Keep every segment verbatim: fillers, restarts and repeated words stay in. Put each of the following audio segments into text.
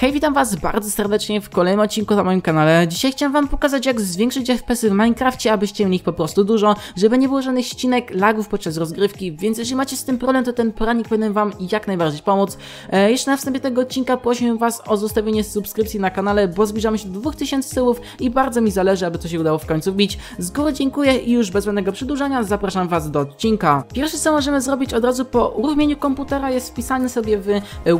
Hej, witam was bardzo serdecznie w kolejnym odcinku na moim kanale. Dzisiaj chciałem wam pokazać, jak zwiększyć F P S-y w Minecrafcie, abyście mieli ich po prostu dużo, żeby nie było żadnych ścinek, lagów podczas rozgrywki, więc jeżeli macie z tym problem, to ten poranik powinien wam jak najbardziej pomóc. E, jeszcze na wstępie tego odcinka prosiłem was o zostawienie subskrypcji na kanale, bo zbliżamy się do dwóch tysięcy subów i bardzo mi zależy, aby to się udało w końcu wbić. Z góry dziękuję i już bez żadnego przedłużania zapraszam was do odcinka. Pierwsze, co możemy zrobić od razu po uruchomieniu komputera, jest wpisanie sobie w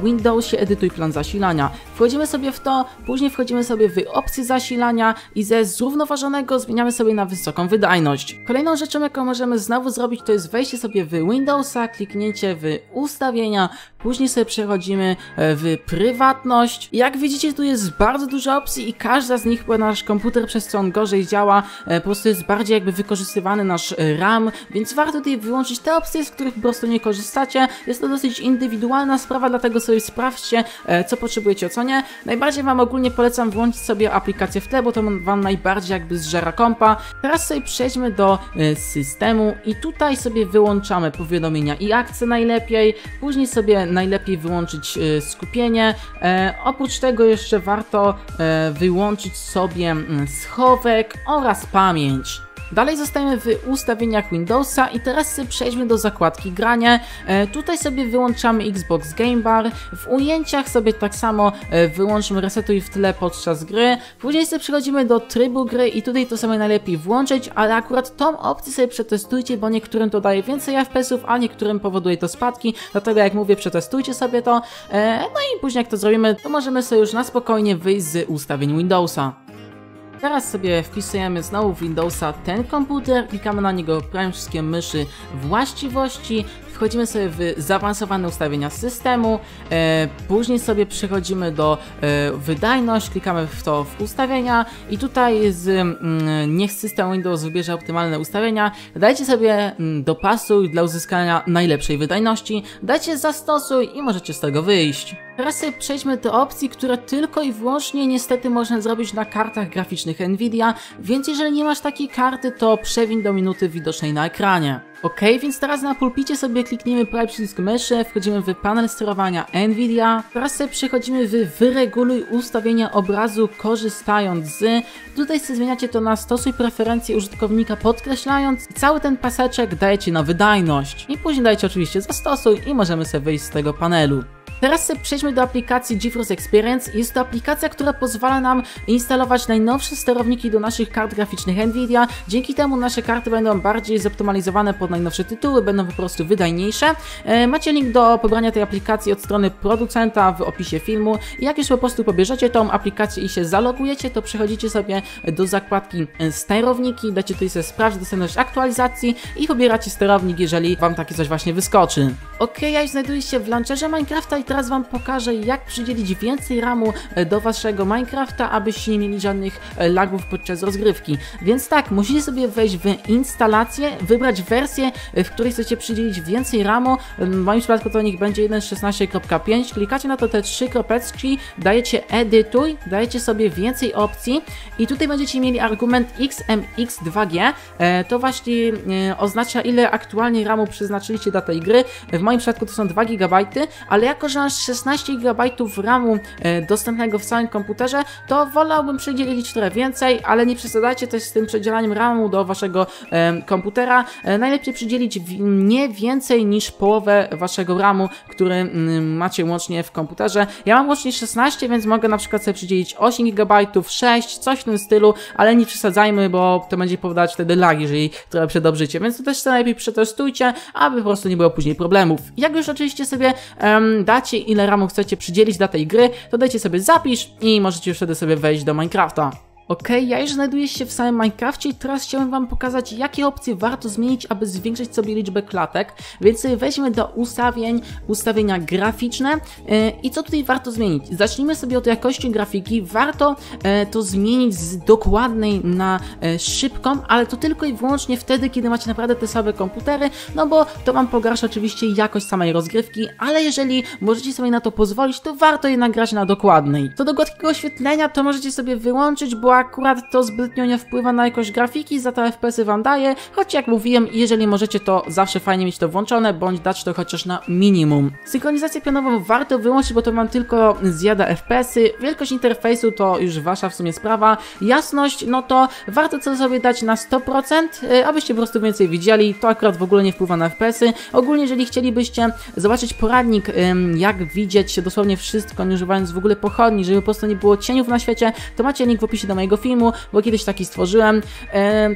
Windowsie edytuj plan zasilania. Wchodzimy sobie w to, później wchodzimy sobie w opcję zasilania i ze zrównoważonego zmieniamy sobie na wysoką wydajność. Kolejną rzeczą, jaką możemy znowu zrobić, to jest wejście sobie w Windowsa, kliknięcie w ustawienia, później sobie przechodzimy w prywatność. Jak widzicie, tu jest bardzo dużo opcji i każda z nich wpływa na nasz komputer, przez co on gorzej działa, po prostu jest bardziej jakby wykorzystywany nasz RAM, więc warto tutaj wyłączyć te opcje, z których po prostu nie korzystacie. Jest to dosyć indywidualna sprawa, dlatego sobie sprawdźcie, co potrzebujecie od co nie. Najbardziej wam ogólnie polecam wyłączyć sobie aplikację w tle, bo to wam najbardziej jakby zżera kompa. Teraz sobie przejdźmy do y, systemu i tutaj sobie wyłączamy powiadomienia i akcje najlepiej, później sobie najlepiej wyłączyć y, skupienie. E, oprócz tego jeszcze warto y, wyłączyć sobie y, schowek oraz pamięć. Dalej zostajemy w ustawieniach Windowsa i teraz przejdźmy do zakładki granie. E, tutaj sobie wyłączamy Xbox Game Bar, w ujęciach sobie tak samo e, wyłączmy resetuj w tle podczas gry. Później sobie przechodzimy do trybu gry i tutaj to sobie najlepiej włączyć, ale akurat tą opcję sobie przetestujcie, bo niektórym to daje więcej F P S-ów, a niektórym powoduje to spadki, dlatego jak mówię, przetestujcie sobie to. E, no i później jak to zrobimy, to możemy sobie już na spokojnie wyjść z ustawień Windowsa. Teraz sobie wpisujemy znowu w Windowsa ten komputer, klikamy na niego prawym przyciskiem myszy właściwości, wchodzimy sobie w zaawansowane ustawienia systemu, e, później sobie przechodzimy do e, wydajność, klikamy w to w ustawienia i tutaj z, mm, niech system Windows wybierze optymalne ustawienia, dajcie sobie mm, dopasuj dla uzyskania najlepszej wydajności, dajcie zastosuj i możecie z tego wyjść. Teraz sobie przejdźmy do opcji, które tylko i wyłącznie niestety można zrobić na kartach graficznych Nvidia, więc jeżeli nie masz takiej karty, to przewiń do minuty widocznej na ekranie. Ok, więc teraz na pulpicie sobie klikniemy prawy przycisk myszy, wchodzimy w panel sterowania Nvidia. Teraz sobie przechodzimy w wyreguluj ustawienia obrazu korzystając z... Tutaj sobie zmieniacie to na stosuj preferencje użytkownika podkreślając i cały ten paseczek dajecie na wydajność. I później dajecie oczywiście zastosuj i możemy sobie wyjść z tego panelu. Teraz sobie przejdźmy do aplikacji GeForce Experience. Jest to aplikacja, która pozwala nam instalować najnowsze sterowniki do naszych kart graficznych Nvidia. Dzięki temu nasze karty będą bardziej zoptymalizowane pod najnowsze tytuły, będą po prostu wydajniejsze. E, macie link do pobrania tej aplikacji od strony producenta w opisie filmu. I jak już po prostu pobierzecie tą aplikację i się zalogujecie, to przechodzicie sobie do zakładki sterowniki, dacie tutaj sobie sprawdzić dostępność aktualizacji i pobieracie sterownik, jeżeli wam takie coś właśnie wyskoczy. Ok, ja już znajduję się w launcherze Minecrafta i teraz wam pokażę, jak przydzielić więcej ramu do waszego Minecrafta, abyście nie mieli żadnych lagów podczas rozgrywki. Więc tak, musicie sobie wejść w instalację, wybrać wersję, w której chcecie przydzielić więcej ramu. W moim przypadku to niech będzie jeden kropka szesnaście kropka pięć. Klikacie na to te trzy kropeczki, dajecie edytuj, dajecie sobie więcej opcji i tutaj będziecie mieli argument X M X dwa G. To właśnie oznacza, ile aktualnie ramu przeznaczyliście dla tej gry. W moim przypadku to są dwa gigabajty, ale jako że masz szesnaście gigabajtów ramu e, dostępnego w całym komputerze, to wolałbym przydzielić trochę więcej, ale nie przesadzajcie też z tym przedzielaniem ramu do waszego e, komputera. E, najlepiej przydzielić w, nie więcej niż połowę waszego ramu, który m, macie łącznie w komputerze. Ja mam łącznie szesnaście, więc mogę na przykład sobie przydzielić osiem gigabajtów, sześć, coś w tym stylu, ale nie przesadzajmy, bo to będzie powodować wtedy lag, jeżeli trochę przedobrzycie, więc to też to najlepiej przetestujcie, aby po prostu nie było później problemów. Jak już oczywiście sobie em, dacie, ile ramu chcecie przydzielić dla tej gry, to dajcie sobie zapisz i możecie już wtedy sobie wejść do Minecrafta. Ok, ja już znajduję się w samym Minecrafcie i teraz chciałem wam pokazać, jakie opcje warto zmienić, aby zwiększyć sobie liczbę klatek, więc weźmy do ustawień, ustawienia graficzne yy, i co tutaj warto zmienić? Zacznijmy sobie od jakości grafiki, warto yy, to zmienić z dokładnej na yy, szybką, ale to tylko i wyłącznie wtedy, kiedy macie naprawdę te słabe komputery, no bo to wam pogarsza oczywiście jakość samej rozgrywki, ale jeżeli możecie sobie na to pozwolić, to warto jednak grać na dokładnej. Co do gładkiego oświetlenia, to możecie sobie wyłączyć, bo akurat to zbytnio nie wpływa na jakość grafiki, za to F P S-y wam daje, choć jak mówiłem, jeżeli możecie, to zawsze fajnie mieć to włączone, bądź dać to chociaż na minimum. Synchronizację pionową warto wyłączyć, bo to wam tylko zjada F P S-y, wielkość interfejsu to już wasza w sumie sprawa, jasność, no to warto co sobie dać na sto procent, abyście po prostu więcej widzieli, to akurat w ogóle nie wpływa na F P S-y. Ogólnie, jeżeli chcielibyście zobaczyć poradnik, jak widzieć dosłownie wszystko, nie używając w ogóle pochodni, żeby po prostu nie było cieniów na świecie, to macie link w opisie do mojego filmu, bo kiedyś taki stworzyłem.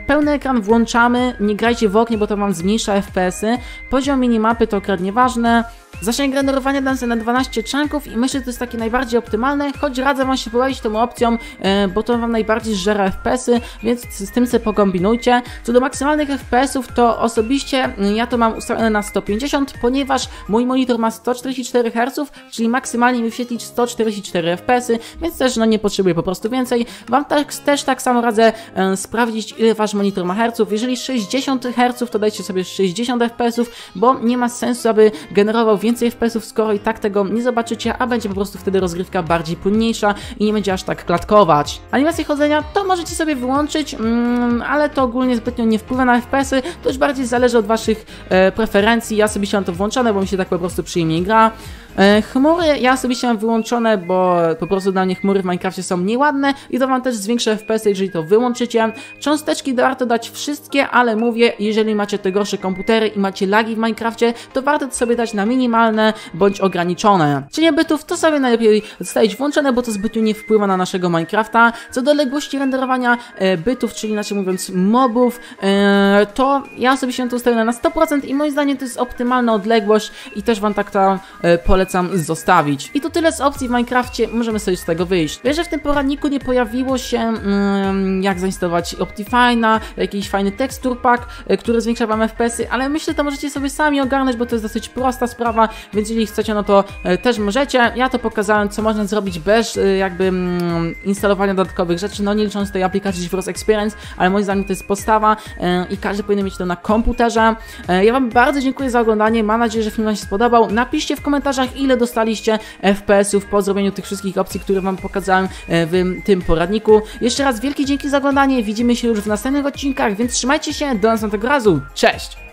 Pełny ekran włączamy, nie grajcie w oknie, bo to wam zmniejsza F P S-y. Poziom minimapy to akurat nieważne. Zasięg generowania dane na dwanaście czanków i myślę, że to jest takie najbardziej optymalne, choć radzę wam się pobawić tą opcją, bo to wam najbardziej żera F P S-y, więc z tym sobie pokombinujcie. Co do maksymalnych F P S-ów, to osobiście ja to mam ustawione na sto pięćdziesiąt, ponieważ mój monitor ma sto czterdzieści cztery herce, czyli maksymalnie mi wyświetlić sto czterdzieści cztery F P S-y, więc też no nie potrzebuję po prostu więcej. Wam tak, też tak samo radzę e, sprawdzić, ile wasz monitor ma herców. Jeżeli sześćdziesiąt herców, to dajcie sobie sześćdziesiąt F P S-ów, bo nie ma sensu, aby generował więcej F P S-ów, skoro i tak tego nie zobaczycie, a będzie po prostu wtedy rozgrywka bardziej płynniejsza i nie będzie aż tak klatkować. Animacje chodzenia to możecie sobie wyłączyć, mm, ale to ogólnie zbytnio nie wpływa na F P S-y, to już bardziej zależy od waszych e, preferencji. Ja sobie mam to włączone, bo mi się tak po prostu przyjemnie gra. Chmury ja osobiście mam wyłączone, bo po prostu dla mnie chmury w Minecrafcie są nieładne i to wam też zwiększa F P S, jeżeli to wyłączycie. Cząsteczki warto dać wszystkie, ale mówię, jeżeli macie te gorsze komputery i macie lagi w Minecrafcie, to warto to sobie dać na minimalne bądź ograniczone. Cienie bytów to sobie najlepiej zostawić włączone, bo to zbytnio nie wpływa na naszego Minecrafta. Co do odległości renderowania bytów, czyli inaczej mówiąc mobów, to ja osobiście to ustawiam na sto procent i moim zdaniem to jest optymalna odległość i też wam tak to polecam zostawić. I to tyle z opcji w Minecrafcie, możemy sobie z tego wyjść. Wiem, że w tym poradniku nie pojawiło się mm, jak zainstalować Optifine'a, jakiś fajny tekstur pack, który zwiększa wam F P S-y, ale myślę, że to możecie sobie sami ogarnąć, bo to jest dosyć prosta sprawa, więc jeżeli chcecie, no to też możecie. Ja to pokazałem, co można zrobić bez jakby mm, instalowania dodatkowych rzeczy, no nie licząc tej aplikacji GeForce Experience, ale moim zdaniem to jest podstawa yy, i każdy powinien mieć to na komputerze. Yy, ja wam bardzo dziękuję za oglądanie, mam nadzieję, że film wam się spodobał. Napiszcie w komentarzach, ile dostaliście F P S-ów po zrobieniu tych wszystkich opcji, które wam pokazałem w tym poradniku. Jeszcze raz wielkie dzięki za oglądanie, widzimy się już w następnych odcinkach, więc trzymajcie się, do następnego razu, cześć!